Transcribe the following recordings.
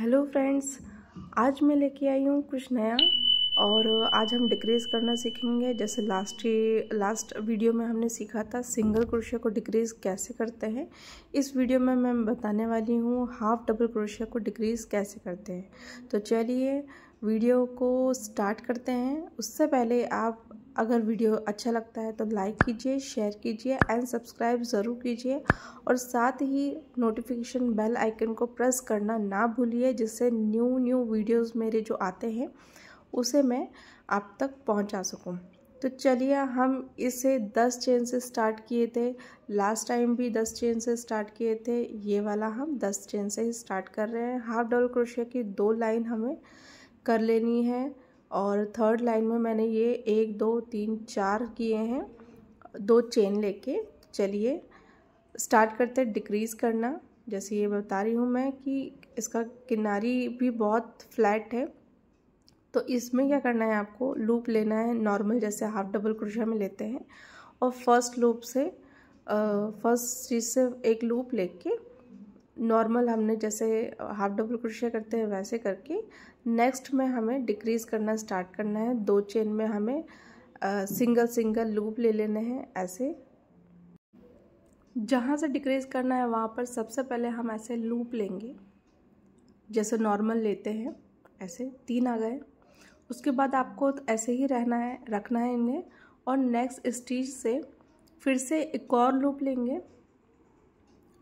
Hello friends, आज मैं लेके आई हूँ कुछ नया। और आज हम डिक्रीज़ करना सीखेंगे। जैसे लास्ट वीडियो में हमने सीखा था सिंगल क्रोशिया को डिक्रीज़ कैसे करते हैं। इस वीडियो में मैं बताने वाली हूँ हाफ डबल क्रोशिया को डिक्रीज़ कैसे करते हैं। तो चलिए वीडियो को स्टार्ट करते हैं। उससे पहले आप अगर वीडियो अच्छा लगता है तो लाइक कीजिए, शेयर कीजिए एंड सब्सक्राइब ज़रूर कीजिए। और साथ ही नोटिफिकेशन बेल आइकन को प्रेस करना ना भूलिए, जिससे न्यू वीडियोस मेरे जो आते हैं उसे मैं आप तक पहुंचा सकूं। तो चलिए, हम इसे 10 चेन से स्टार्ट किए थे, लास्ट टाइम भी 10 चेन से स्टार्ट किए थे, ये वाला हम 10 चेन से ही स्टार्ट कर रहे हैं। हाफ डबल क्रोशिया की 2 लाइन हमें कर लेनी है। और थर्ड लाइन में मैंने ये 1 2 3 4 किए हैं 2 चेन लेके। चलिए स्टार्ट करते हैं डिक्रीज़ करना। जैसे ये बता रही हूँ मैं कि इसका किनारी भी बहुत फ्लैट है, तो इसमें क्या करना है, आपको लूप लेना है नॉर्मल जैसे हाफ डबल क्रोशिया में लेते हैं। और फर्स्ट चीज़ से एक लूप लेके नॉर्मल हमने जैसे हाफ डबल क्रोशिया करते हैं वैसे करके नेक्स्ट में हमें डिक्रीज़ करना स्टार्ट करना है। 2 चेन में हमें सिंगल लूप ले लेने हैं। ऐसे जहाँ से डिक्रीज़ करना है वहाँ पर सबसे पहले हम ऐसे लूप लेंगे जैसे नॉर्मल लेते हैं। ऐसे 3 आ गए। उसके बाद आपको ऐसे ही रखना है इन्हें। और नेक्स्ट स्टिच से फिर से एक और लूप लेंगे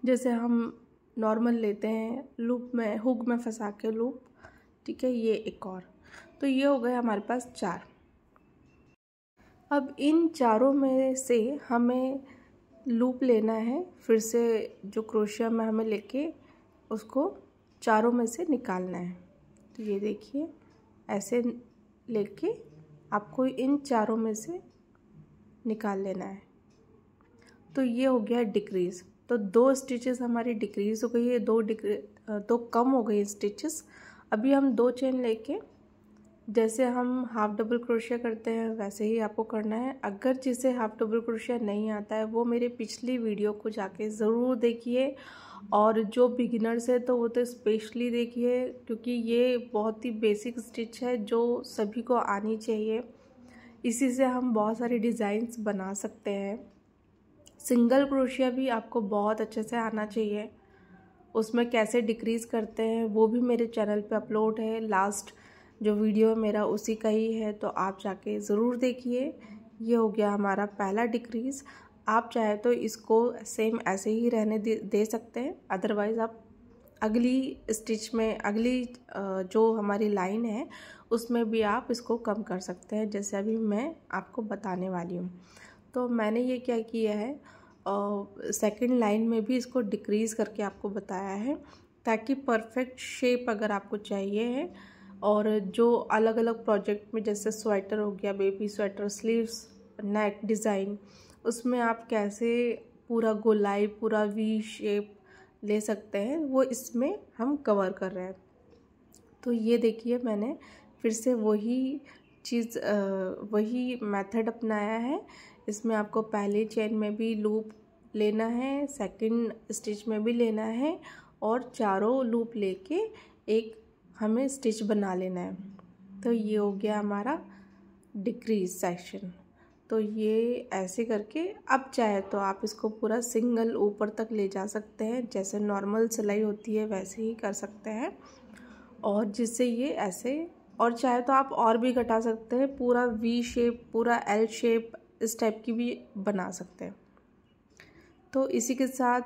जैसे हम नॉर्मल लेते हैं, लूप में हुक में फंसा के लूप, ठीक है। ये एक और, तो ये हो गए हमारे पास 4। अब इन चारों में से हमें लूप लेना है, फिर से जो क्रोशिया में हमें लेके उसको चारों में से निकालना है। तो ये देखिए ऐसे लेके आपको इन चारों में से निकाल लेना है। तो ये हो गया डिक्रीज़। तो 2 स्टिचेस हमारी डिक्रीज़ हो गई है, 2 कम हो गई स्टिचेस। अभी हम 2 चेन लेके जैसे हम हाफ डबल क्रोशिया करते हैं वैसे ही आपको करना है। अगर जिसे हाफ डबल क्रोशिया नहीं आता है वो मेरे पिछली वीडियो को जाके ज़रूर देखिए। और जो बिगिनर्स है तो वो तो स्पेशली देखिए, क्योंकि ये बहुत ही बेसिक स्टिच है जो सभी को आनी चाहिए। इसी से हम बहुत सारे डिज़ाइंस बना सकते हैं। सिंगल क्रोशिया भी आपको बहुत अच्छे से आना चाहिए। उसमें कैसे डिक्रीज़ करते हैं वो भी मेरे चैनल पे अपलोड है। लास्ट जो वीडियो है मेरा उसी का ही है, तो आप जाके ज़रूर देखिए। ये हो गया हमारा पहला डिक्रीज़। आप चाहे तो इसको सेम ऐसे ही रहने दे सकते हैं, अदरवाइज़ आप अगली स्टिच में अगली जो हमारी लाइन है उसमें भी आप इसको कम कर सकते हैं, जैसे अभी मैं आपको बताने वाली हूँ। तो मैंने ये क्या किया है, सेकंड लाइन में भी इसको डिक्रीज़ करके आपको बताया है, ताकि परफेक्ट शेप अगर आपको चाहिए है। और जो अलग अलग प्रोजेक्ट में जैसे स्वेटर हो गया, baby sweater, sleeves, neck design, उसमें आप कैसे पूरा गोलाई पूरा वी शेप ले सकते हैं, वो इसमें हम कवर कर रहे हैं। तो ये देखिए मैंने फिर से वही मेथड अपनाया है। इसमें आपको पहले चेन में भी लूप लेना है, सेकंड स्टिच में भी लेना है, और चारों लूप लेके एक हमें स्टिच बना लेना है। तो ये हो गया हमारा डिक्रीज सेक्शन। तो ये ऐसे करके अब चाहे तो आप इसको पूरा सिंगल ऊपर तक ले जा सकते हैं, जैसे नॉर्मल सिलाई होती है वैसे ही कर सकते हैं। और जिससे ये ऐसे, और चाहे तो आप और भी घटा सकते हैं, पूरा वी शेप पूरा एल शेप इस टाइप की भी बना सकते हैं। तो इसी के साथ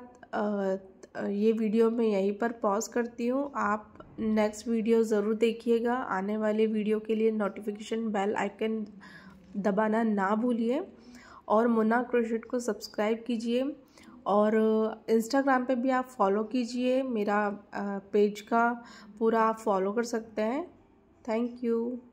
ये वीडियो मैं यहीं पर पॉज करती हूँ। आप नेक्स्ट वीडियो ज़रूर देखिएगा। आने वाले वीडियो के लिए नोटिफिकेशन बेल आइकन दबाना ना भूलिए। और मोनार्क क्रोशे को सब्सक्राइब कीजिए। और इंस्टाग्राम पे भी आप फॉलो कीजिए, मेरा पेज का पूरा आप फॉलो कर सकते हैं। Thank you.